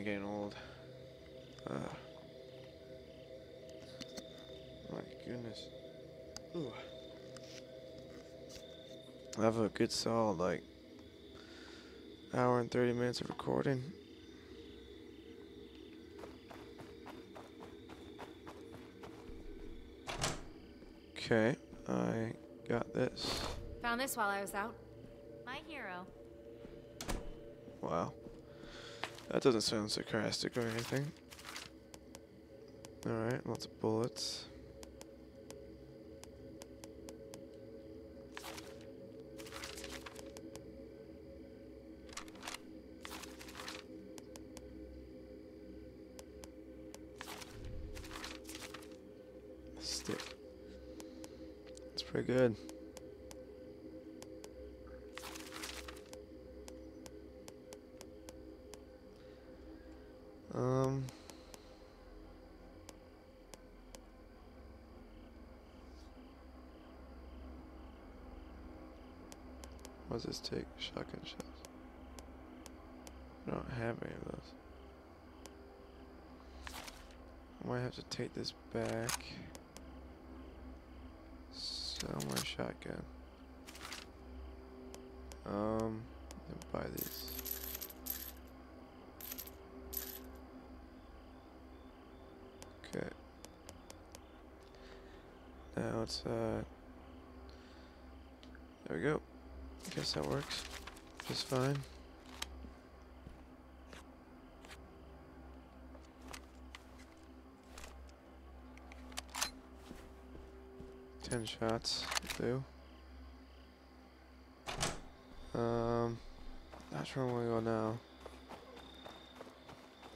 I'm getting old. My goodness. Ooh. I have a good solid, like, hour and 30 minutes of recording. Okay, I got this. Found this while I was out. My hero. Wow. That doesn't sound sarcastic or anything. Alright, lots of bullets. Stick. That's pretty good. What does this take? Shotgun shells. I don't have any of those. I might have to take this back. Sell my shotgun. And buy these. Okay. Now it's there we go. I guess that works just fine. Ten shots will do. Not sure where I'm gonna go now.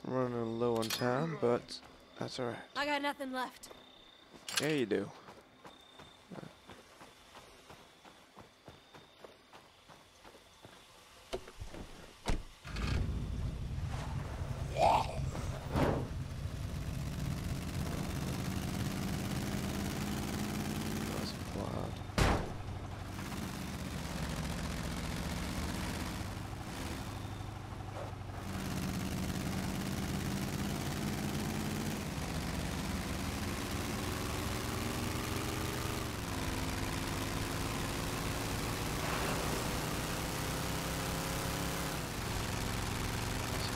I'm running low on time, but that's alright. I got nothing left. Yeah, you do.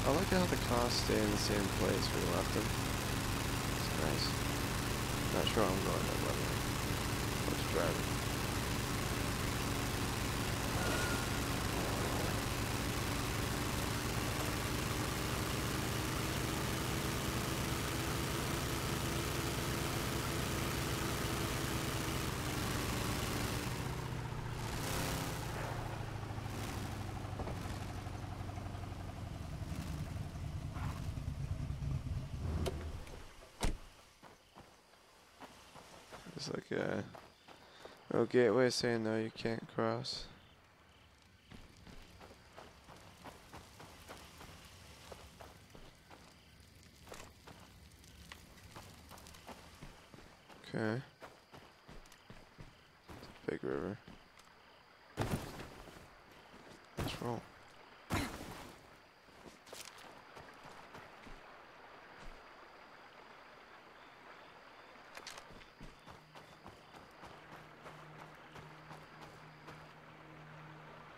I like how the cars stay in the same place we left them. It's nice. Not sure I'm going there, by the way. I'm just driving. It's like a little gateway saying no, you can't cross. Okay. It's a big river. Let's roll.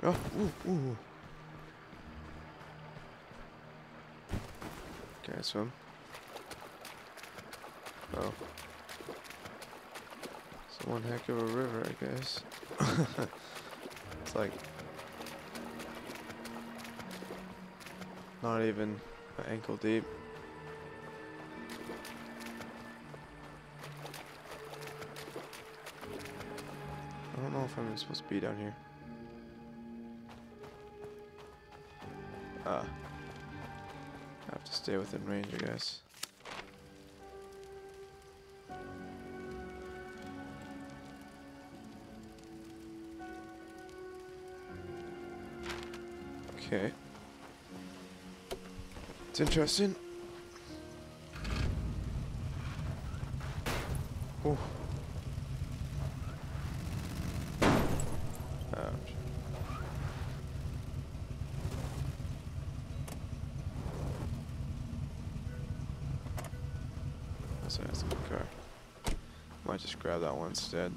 Oh, ooh, ooh. Can I swim? Oh. It's one heck of a river, I guess. It's like... not even ankle deep. I don't know if I'm supposed to be down here. I have to stay within range, I guess. Okay. It's interesting. Oh. also has a good car. Might just grab that one instead.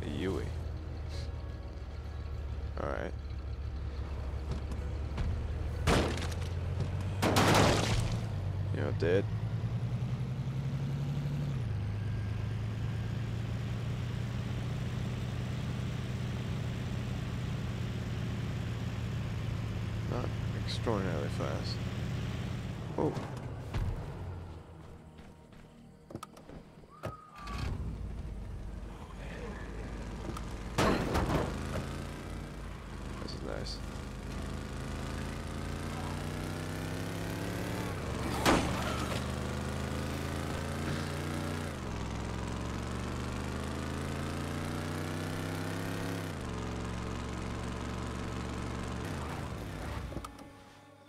A Yui. Alright. You know, dead. Extraordinarily fast. Oh. This is nice.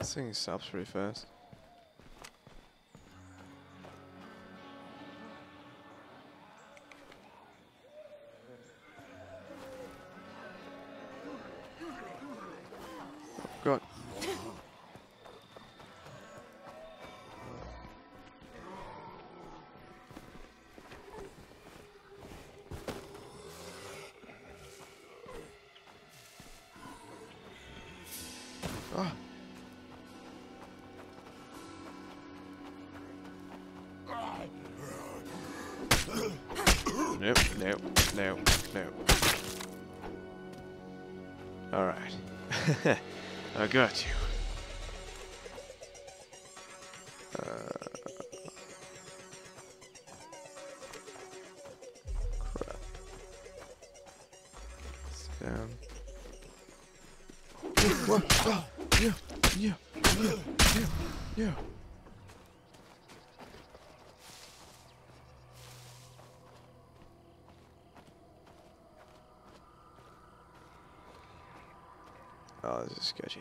This thing stops pretty fast. God. Ah. Nope, nope, nope, nope. Alright. I got you. Crap. It's down. Oh, yeah, yeah, yeah, yeah, yeah. Oh, this is sketchy.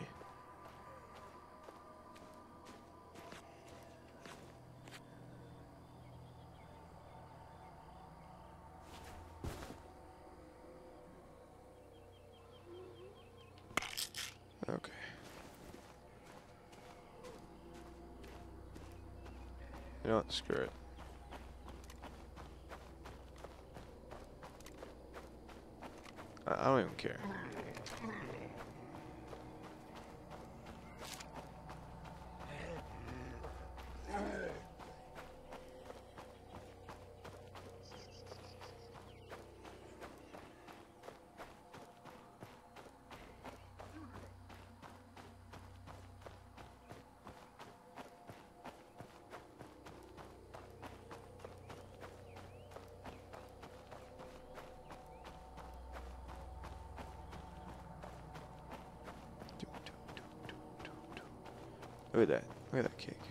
Okay. You know what? Screw it. I don't even care. Look at that. Look at that cake.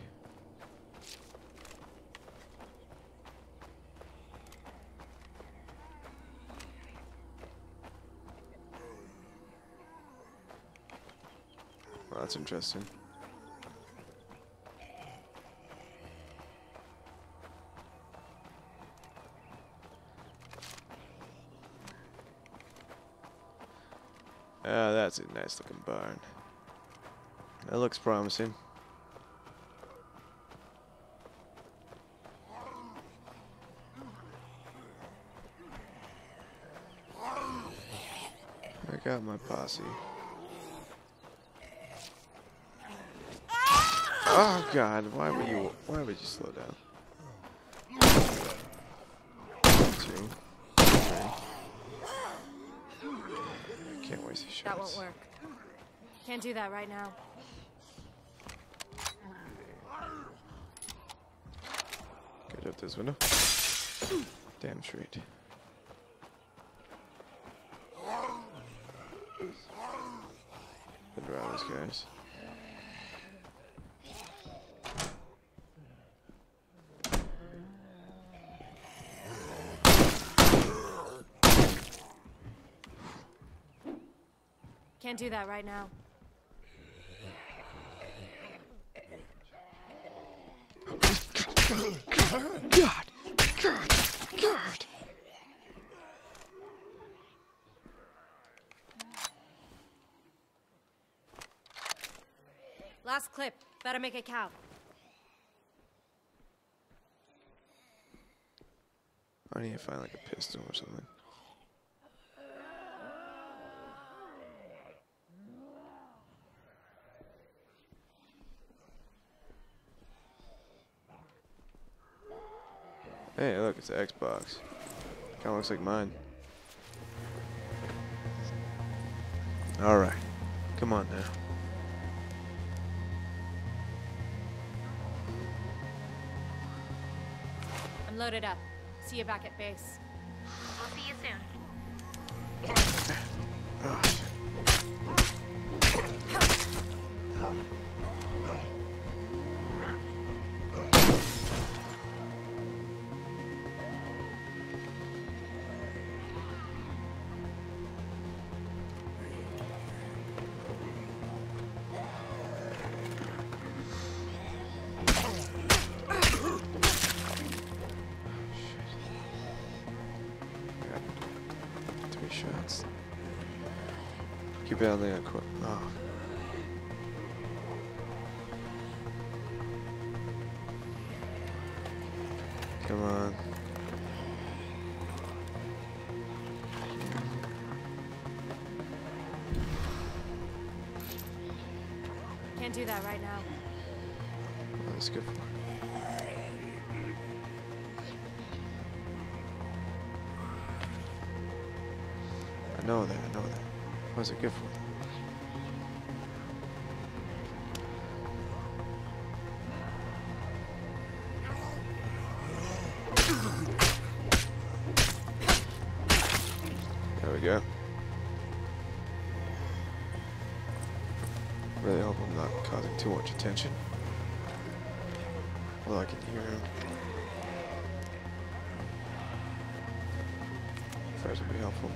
Well, that's interesting. Ah, that's a nice looking barn. That looks promising. I got my posse. Oh God! Why would you slow down? 2. 3. I can't waste these shots. That won't work. Can't do that right now. Get up this window. Damn straight. Around these guys. Can't do that right now. God, God, God. Last clip. Better make it count. I need to find like a pistol or something. Hey, look, it's an Xbox. Kinda looks like mine. Alright. Come on now. I'm loaded up. See you back at base. We'll see you soon. Shots. Keep it on the court. Oh. Come on. Can't do that right now. Oh, that's good. Know that, I know that. What's it good for? There we go. Really hope I'm not causing too much attention. Well, I can hear him. First would be helpful.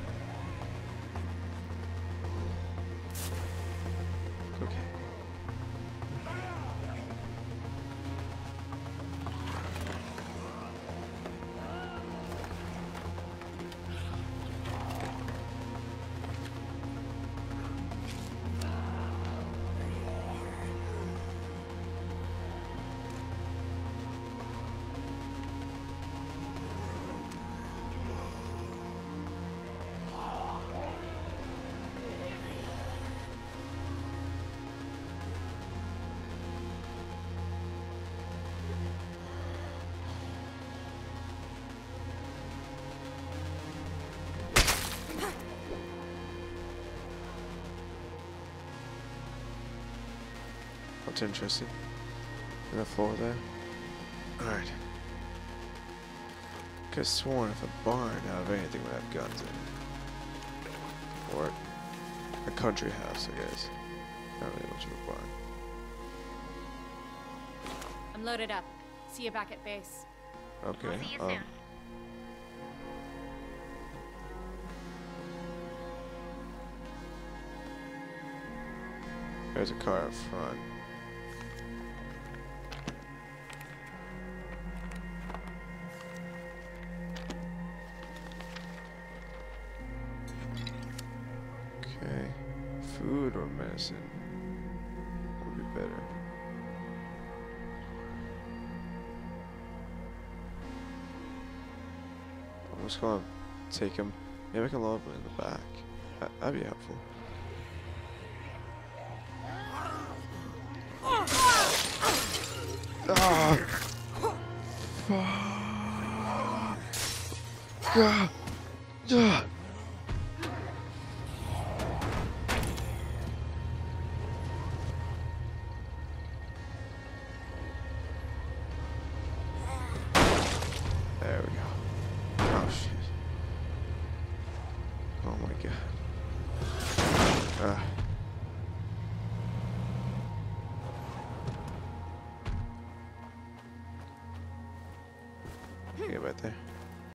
That's interesting. And the floor there. Alright. Could have sworn if a barn out of anything would have guns in it. Or a country house, I guess. Not really much of a barn. I'm loaded up. See you back at base. Okay. I'll see you soon. There's a car up front. Food or medicine would be better. I'm just gonna take him. Maybe I can load him in the back. That'd be helpful. There we go. Oh shit. Oh my god.